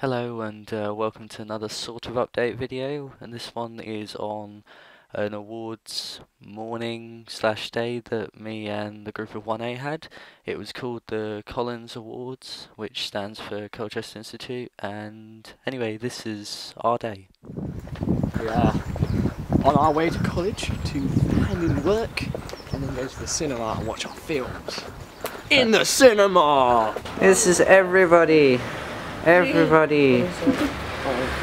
Hello and welcome to another sort of update video, and this one is on an awards morning slash day that me and the group of 1A had. It was called the Colins Awards, which stands for Colchester Institute, and anyway, this is our day. We are on our way to college to find in work and then go to the cinema and watch our films. In the cinema! This is everybody. Everybody,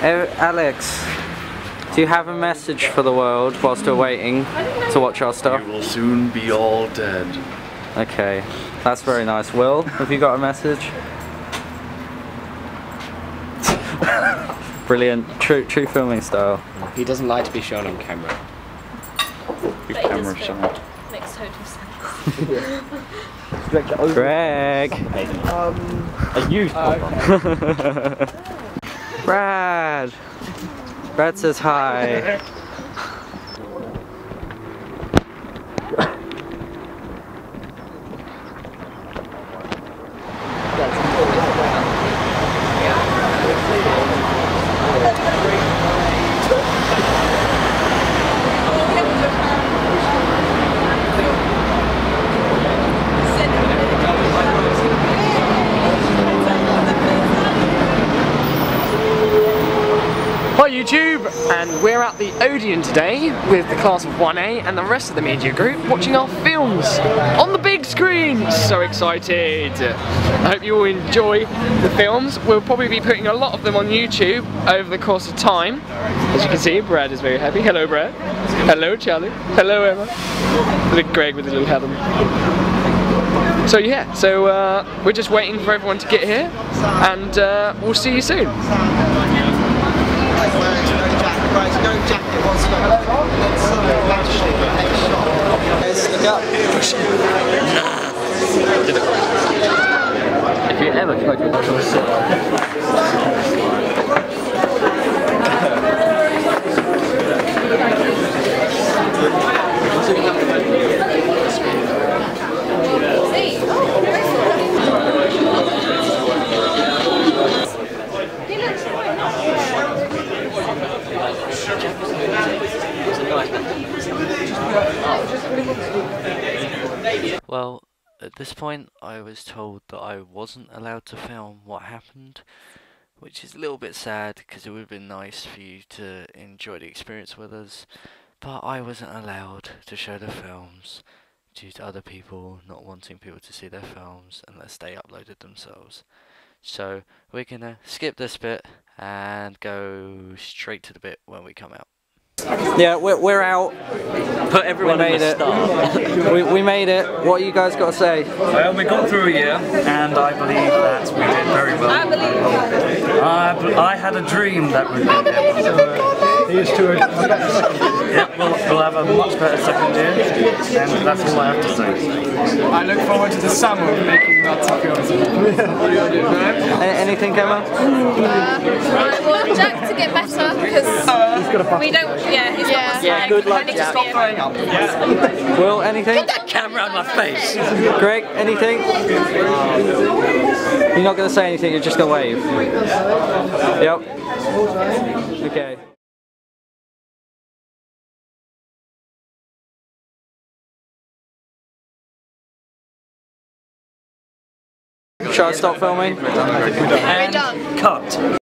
Alex, do you have a message for the world whilst we're waiting to watch our stuff? You will soon be all dead. Okay, that's very nice. Will, have you got a message? Brilliant, true filming style. He doesn't like to be shown on camera. Your camera shot. Makes total sense. Greg! A youth pop-up. Brad! Brad says hi. YouTube, and we're at the Odeon today with the class of 1A and the rest of the media group watching our films on the big screen. So excited! I hope you all enjoy the films. We'll probably be putting a lot of them on YouTube over the course of time. As you can see, Brad is very happy. Hello Brad. Hello Charlie. Hello Emma. Look, Greg with his little hat on. So yeah, we're just waiting for everyone to get here, and we'll see you soon. If you ever try to watch Well, at this point I was told that I wasn't allowed to film what happened, which is a little bit sad because it would have been nice for you to enjoy the experience with us, but I wasn't allowed to show the films due to other people not wanting people to see their films unless they uploaded themselves. So we're gonna skip this bit and go straight to the bit when we come out. Yeah, we're out. Put everyone in the star. we made it. What you guys got to say? Well, we got through a year, and I believe that we did very well. I had a dream that we did. These two. Yeah, we'll have a much better second year, and that's all I have to say. I look forward to the summer of making lots of films. Anything, Emma? I want Jack to get better because we don't. Yeah, he's got a slag. Good luck, Jack. Stop throwing up. Yeah. Will, anything? Get that camera out of my face. Greg, anything? You're not going to say anything, you're just going to wave. Yep. Okay. Shall I stop filming? We're done. Cut.